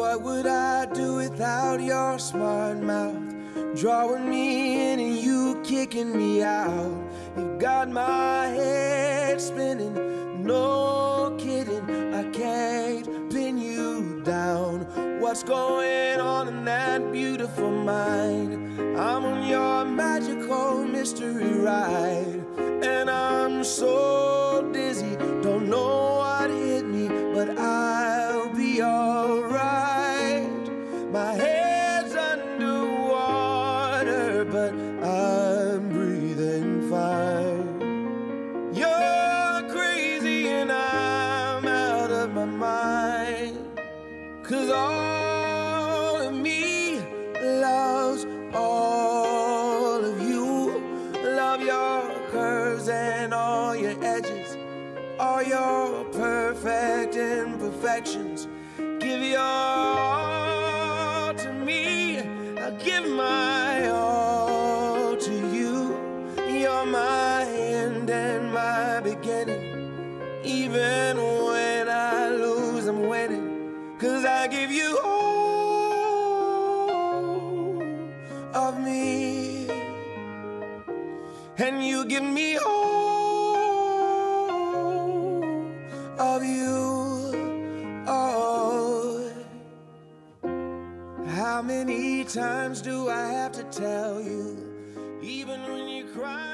what would I do without your smart mouth? Drawing me in and you kicking me out. You've got my head spinning, no kidding. I can't pin you down. What's going on in that beautiful mind? I'm on your magical mystery ride, and I'm so dizzy, don't know what hit me, but I'll be alright. My head's underwater, but I'm breathing fine. You're crazy and I'm out of my mind, 'cause all of me loves all of you. Love your curves and all your edges, all your perfect imperfections. Give your all to me, I give my all to you. You're my end and my beginning. Even when I lose, I'm winning, 'cause I give you all of me, and you give me all of you. Oh, how many times do I have to tell you, even when you cry?